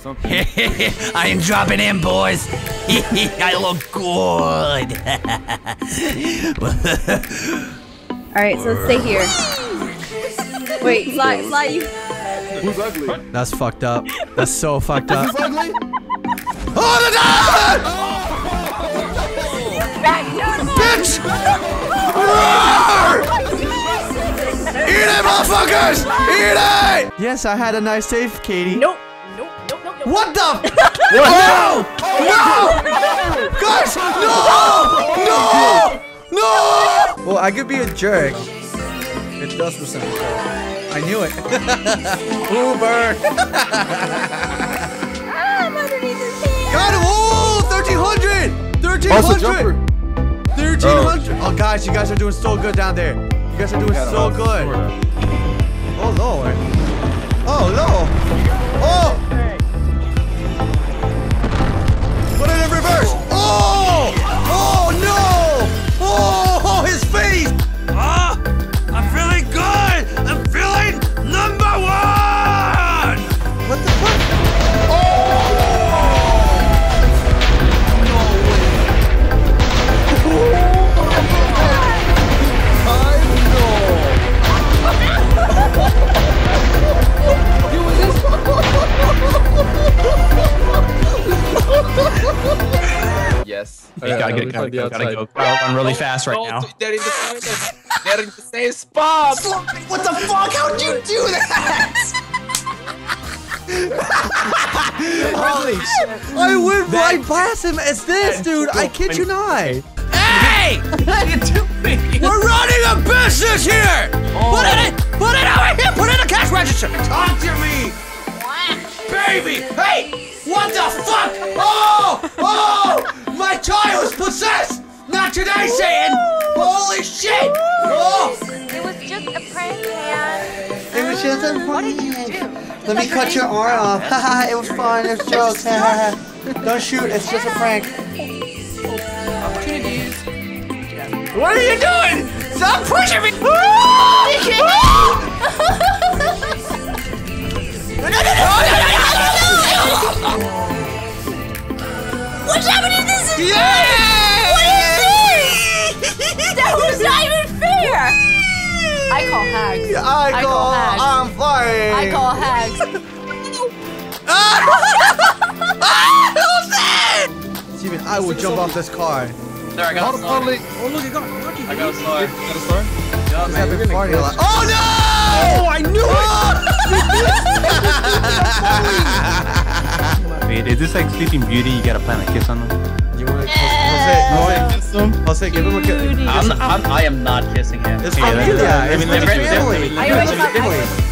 something. I am dropping in, boys. I look good. Alright, so let's stay here. Wait, fly you. Who's ugly? That's fucked up. That's so fucked up. Who's ugly? Oh, the dog! Oh! You bitch! Roar! Eat it, motherfuckers! Eat it! Yes, I had a nice save, Katie. Nope. Nope. What the? No! No! Guys, no! No! No! Well, I could be a jerk. It does resemble her. I knew it. Uber! I'm underneath his hand! Got him! Oh! 1300! 1300! 1300! Oh, guys, you guys are doing so good down there. You guys are doing so good. Oh, Lord. Oh, no! Oh! Put it in reverse! Oh! Oh, no! Oh, his face! Oh, I'm feeling good! I'm feeling number one! What the fuck? Oh! No way! I know! Yes. You gotta get it. Gotta go. I'm really fast right now. They're in the same spot. What the fuck? How'd you do that? Holy shit! I went right past him as this, dude. I kid you not. Hey! We're running a business here. Put it over here. Put it in the cash register. Talk to me, baby. Hey! What the fuck? Oh! Oh! My child was possessed! Not today, Satan! Holy shit! Oh. It was just a prank, man. It was just a prank. What did you do? Let me cut your arm off. Haha, it was fun. It was jokes. Don't shoot. It's just a prank. Opportunities. What are you doing? Stop pushing me! What's happening? This is fair! What is this? That was not even fair! I call hags. I call hags. I'm flying. I call hags. Steven, I will jump off this car. There, I got a star. Oh, look, I got a star. Oh, no! Oh, I knew it! Wait, is this like Sleeping Beauty? You gotta plant a kiss on them? You wanna kiss him? Jose, give him a kiss. I am not kissing him. It's Amelia. It's family. I wish